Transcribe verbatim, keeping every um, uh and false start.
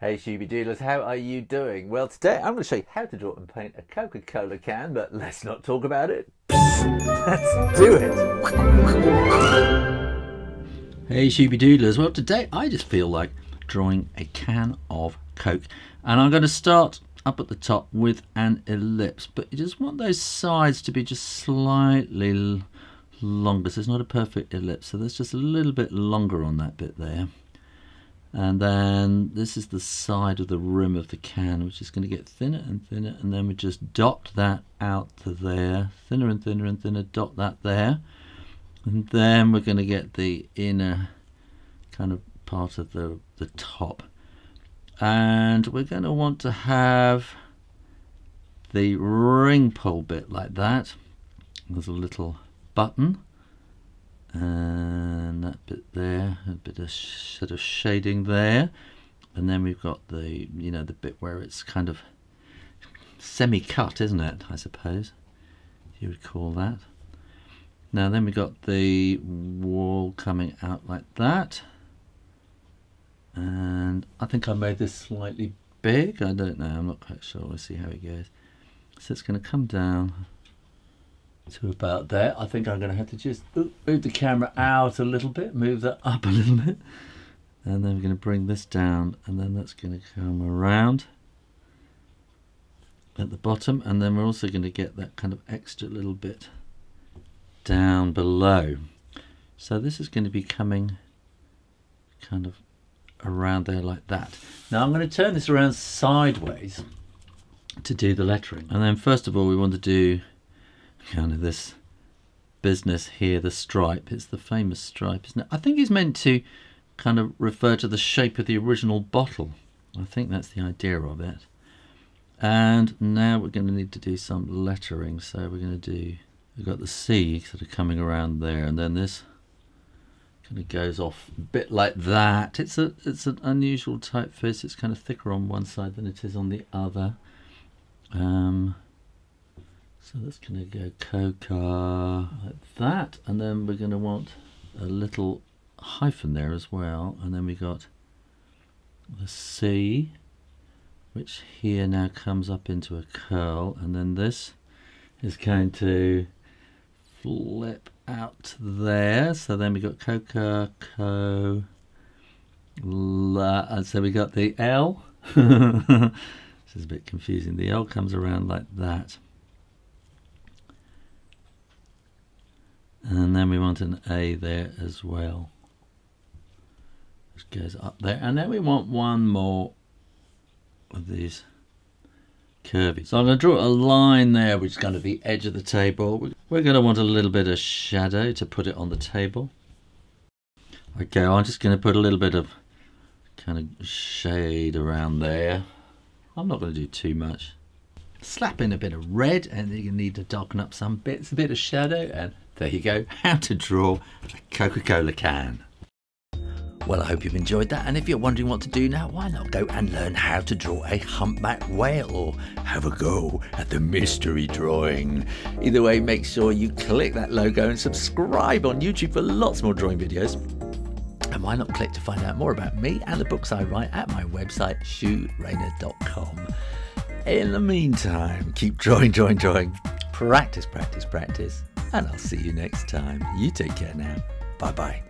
Hey Shooby Doodlers, how are you doing? Well, today I'm going to show you how to draw and paint a Coca-Cola can, but let's not talk about it. Let's do it! Hey Shooby Doodlers, well today I just feel like drawing a can of Coke. And I'm going to start up at the top with an ellipse, but you just want those sides to be just slightly longer, so it's not a perfect ellipse, so that's just a little bit longer on that bit there. And then this is the side of the rim of the can, which is going to get thinner and thinner, and then we just dot that out to there, thinner and thinner and thinner, dot that there, and then we're going to get the inner kind of part of the, the top, and we're going to want to have the ring pull bit like that. There's a little button. And that bit there, a bit of sort of shading there, and then we've got the you know the bit where it's kind of semi-cut, isn't it? I suppose you would call that. Now then we got the wall coming out like that, and I think I made this slightly big. I don't know. I'm not quite sure. We'll see how it goes. So it's going to come down to about there. I think I'm going to have to just ooh, move the camera out a little bit, move that up a little bit, and then we're going to bring this down, and then that's going to come around at the bottom, and then we're also going to get that kind of extra little bit down below. So this is going to be coming kind of around there like that. Now I'm going to turn this around sideways to do the lettering, and then first of all we want to do kind of this business here, the stripe. It's the famous stripe, isn't it? I think it's meant to kind of refer to the shape of the original bottle. I think that's the idea of it. And now we're going to need to do some lettering. So we're going to do, we've got the C sort of coming around there, and then this kind of goes off a bit like that. It's a it's an unusual typeface. It's kind of thicker on one side than it is on the other. Um, So that's going to go Coca like that, and then we're going to want a little hyphen there as well, and then we got the C, which here now comes up into a curl, and then this is going to flip out there. So then we got Coca, Co, La, and so we got the L. This is a bit confusing. The L comes around like that. And then we want an A there as well, which goes up there. And then we want one more of these curvy. So I'm going to draw a line there, which is going to be edge of the table. We're going to want a little bit of shadow to put it on the table. Okay, I'm just going to put a little bit of kind of shade around there. I'm not going to do too much. Slap in a bit of red, and then you need to darken up some bits, a bit of shadow, and there you go, how to draw a Coca-Cola can. Well, I hope you've enjoyed that, and if you're wondering what to do now, why not go and learn how to draw a humpback whale, or have a go at the mystery drawing. Either way, make sure you click that logo and subscribe on YouTube for lots more drawing videos. And why not click to find out more about me and the books I write at my website, shoe rayner dot com. In the meantime, keep drawing, drawing, drawing, practice, practice, practice, and I'll see you next time. You take care now. Bye-bye.